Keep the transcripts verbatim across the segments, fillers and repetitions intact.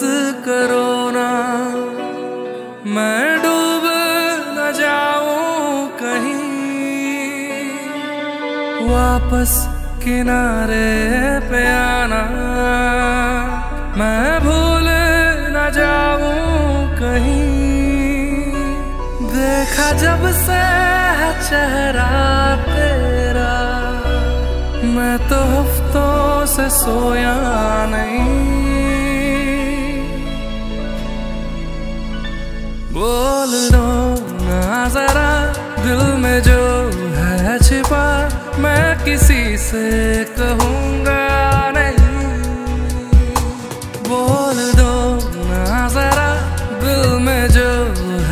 मत करो ना, मैं डूब न जाऊं कहीं। वापस किनारे पे आना, मैं भूल न जाऊं कहीं। देखा जब से है चेहरा तेरा, मैं तो हफ्तों से सोया नहीं। बोल दो ना जरा दिल में जो है छिपा, मैं किसी से कहूँगा नहीं। बोल दो ना जरा दिल में जो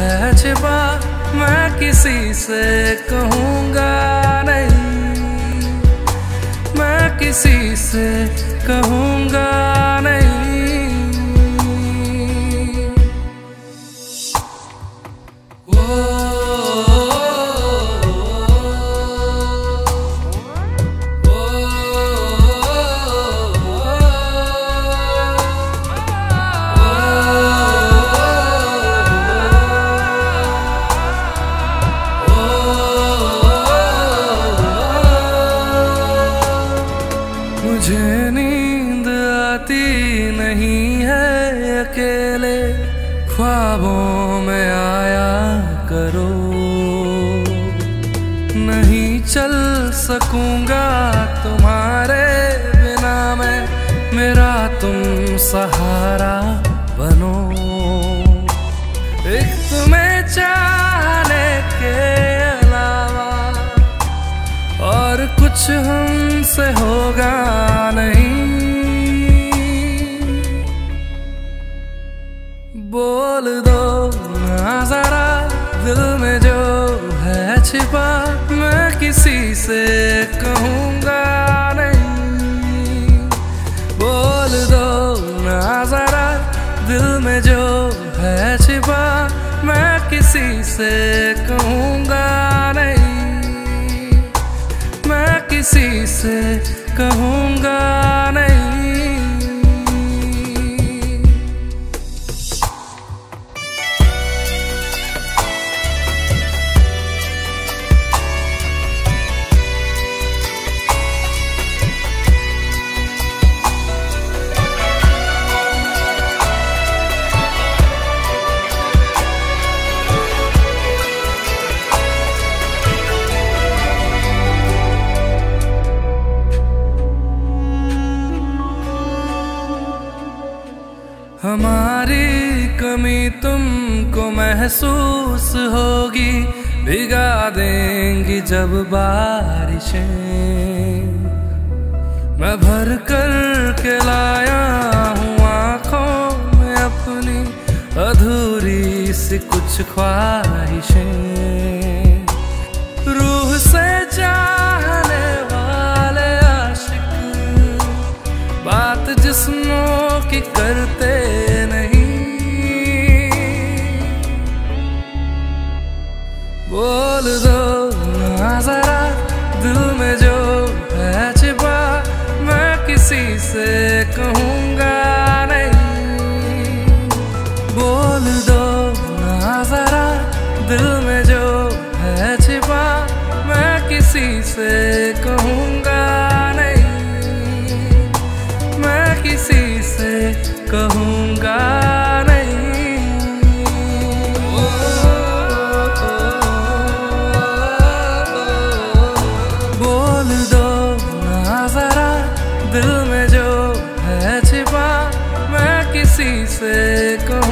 है छिपा, मैं किसी से कहूँगा नहीं। मैं किसी से कहूँगा नहीं। मुझे नींद आती नहीं है, अकेले ख्वाबों में आया करो। नहीं चल सकूंगा तुम्हारे बिना मैं, मेरा तुम सहारा बनो। एक तुम्हें चाहने के अलावा और कुछ हमसे होगा बोल दो ना जरा दिल में जो है छिपा, मैं किसी से कहूँगा नहीं। बोल दो ना जरा दिल में जो है छिपा, मैं किसी से कहूँगा नहीं। मैं किसी से कहूँगा नहीं। हमारी कमी तुमको महसूस होगी, भिगा देंगी जब बारिशें। मैं भर कर के लाया हूँ आँखों में अपनी अधूरी सी कुछ ख्वाहिशें। रूह से चाहने वाले आशिक बात जिस्मों की करते बोल दो ना जरा दिल में जो है छिपा, मैं किसी से कहूँगा नहीं। बोल दो ना जरा दिल में जो है छिपा, मैं किसी से कहूँगा नहीं। मैं किसी से कहूँगा दिल में जो है छिपा, मैं किसी से कहूँगा नहीं।